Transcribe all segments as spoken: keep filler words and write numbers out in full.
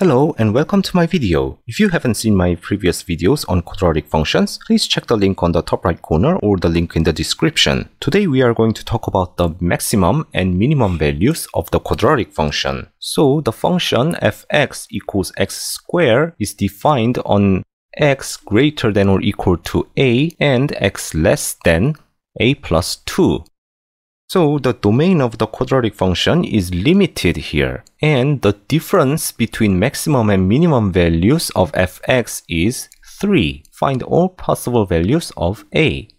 Hello and welcome to my video. If you haven't seen my previous videos on quadratic functions, please check the link on the top right corner or the link in the description. Today we are going to talk about the maximum and minimum values of the quadratic function. So the function fx equals x squared is defined on x greater than or equal to a and x less than a plus two. So the domain of the quadratic function is limited here, and the difference between maximum and minimum values of fx is three. Find all possible values of a.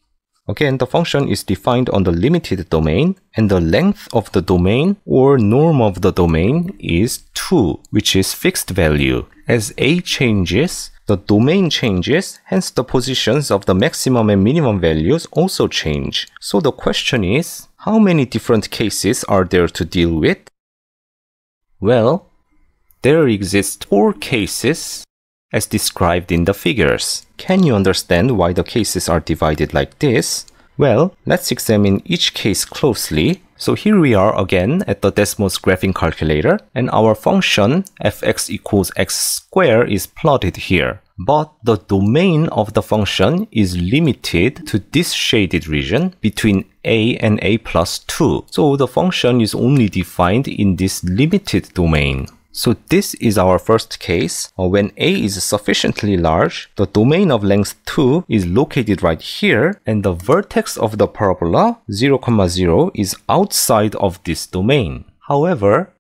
Again, the function is defined on the limited domain, and the length of the domain or norm of the domain is two, which is fixed value. As a changes, the domain changes, hence the positions of the maximum and minimum values also change. So the question is, how many different cases are there to deal with? Well, there exist four cases as described in the figures. Can you understand why the cases are divided like this? Well, let's examine each case closely. So here we are again at the Desmos graphing calculator, and our function fx equals x squared is plotted here. But the domain of the function is limited to this shaded region between a and a plus two. So the function is only defined in this limited domain. So this is our first case. When a is sufficiently large, the domain of length two is located right here, and the vertex of the parabola zero comma zero is outside of this domain. However,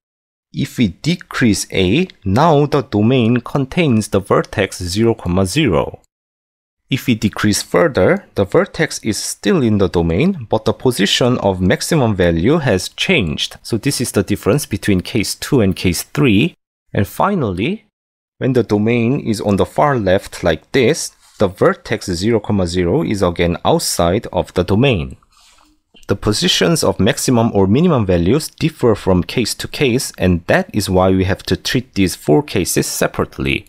if we decrease a, now the domain contains the vertex zero comma zero. If we decrease further, the vertex is still in the domain, but the position of maximum value has changed. So this is the difference between case two and case three. And finally, when the domain is on the far left like this, the vertex zero comma zero is again outside of the domain. The positions of maximum or minimum values differ from case to case, and that is why we have to treat these four cases separately.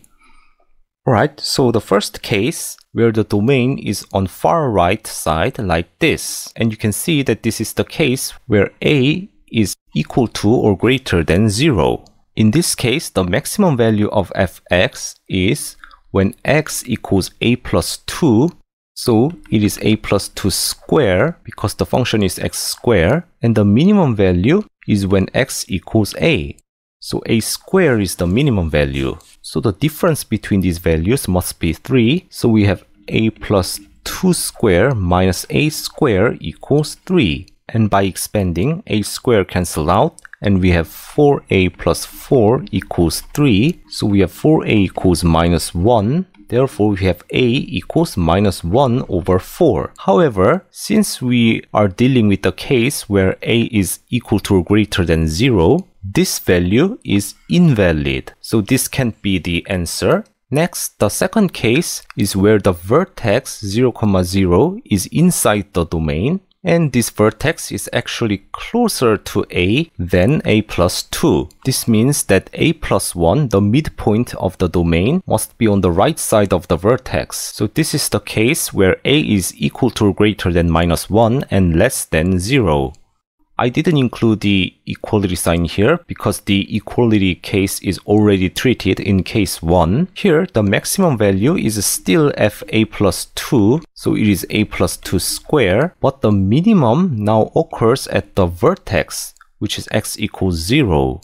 Alright, so the first case, where the domain is on far right side like this, and you can see that this is the case where a is equal to or greater than zero. In this case, the maximum value of fx is when x equals a plus two, so it is a plus two squared because the function is x squared, and the minimum value is when x equals a. So a squared is the minimum value. So the difference between these values must be three. So we have a plus two squared minus a squared equals three. And by expanding, a squared cancels out, and we have four a plus four equals three. So we have four a equals minus one. Therefore, we have a equals minus one over four. However, since we are dealing with a case where a is equal to or greater than zero, this value is invalid, so this can't be the answer. Next, the second case is where the vertex zero comma zero is inside the domain, and this vertex is actually closer to a than a plus two. This means that a plus one, the midpoint of the domain, must be on the right side of the vertex. So this is the case where a is equal to or greater than minus one and less than zero. I didn't include the equality sign here because the equality case is already treated in case one. Here, the maximum value is still f a plus two, so it is a plus two squared, but the minimum now occurs at the vertex, which is x equals zero.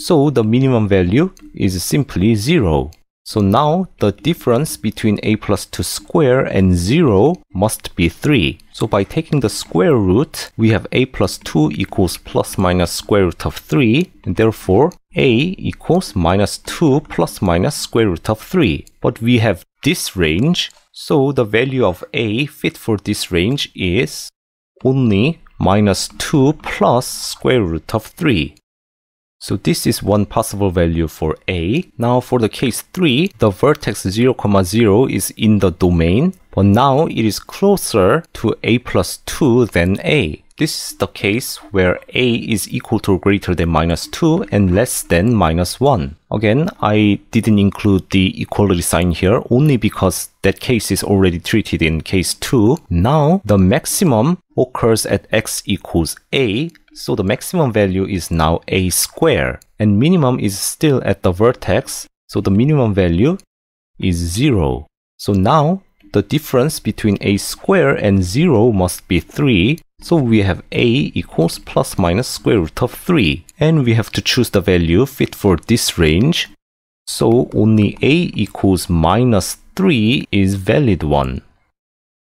So the minimum value is simply zero. So now the difference between a plus two squared and zero must be three. So by taking the square root, we have a plus two equals plus minus square root of three, and therefore a equals minus two plus minus square root of three. But we have this range, so the value of a fit for this range is only minus two plus square root of three. So this is one possible value for a. Now for the case three, the vertex zero comma zero is in the domain, but now it is closer to a plus two than a. This is the case where a is equal to or greater than minus two and less than minus one. Again, I didn't include the equality sign here only because that case is already treated in case two. Now the maximum occurs at x equals a, so the maximum value is now a squared, and minimum is still at the vertex, So the minimum value is zero. So now the difference between a square and zero must be three. So we have a equals plus minus square root of three. And we have to choose the value fit for this range. So only a equals minus three is valid one.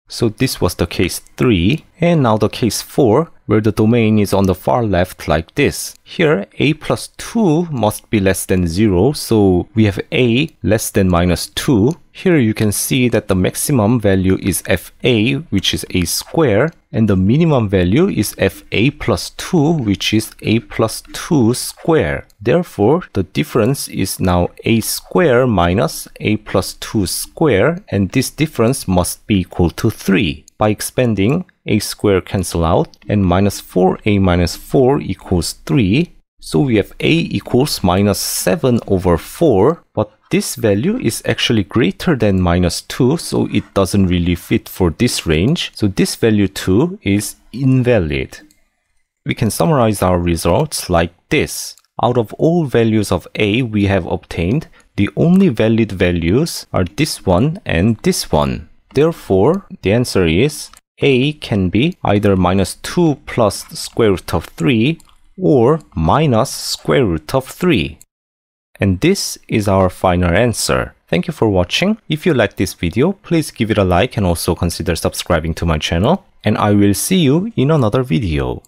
So this was the case three, and now the case four, where the domain is on the far left like this. Here, a plus two must be less than zero, so we have a less than minus two. Here you can see that the maximum value is fa, which is a square, and the minimum value is fa plus two, which is a plus two square. Therefore, the difference is now a square minus a plus two square, and this difference must be equal to three. By expanding, a square cancel out, and minus four a minus four equals three. So we have a equals minus seven over four, but this value is actually greater than minus two, so it doesn't really fit for this range. So this value two is invalid. We can summarize our results like this. Out of all values of a we have obtained, the only valid values are this one and this one. Therefore, the answer is a can be either minus two plus square root of three or minus square root of three. And this is our final answer. Thank you for watching. If you like this video, please give it a like and also consider subscribing to my channel. And I will see you in another video.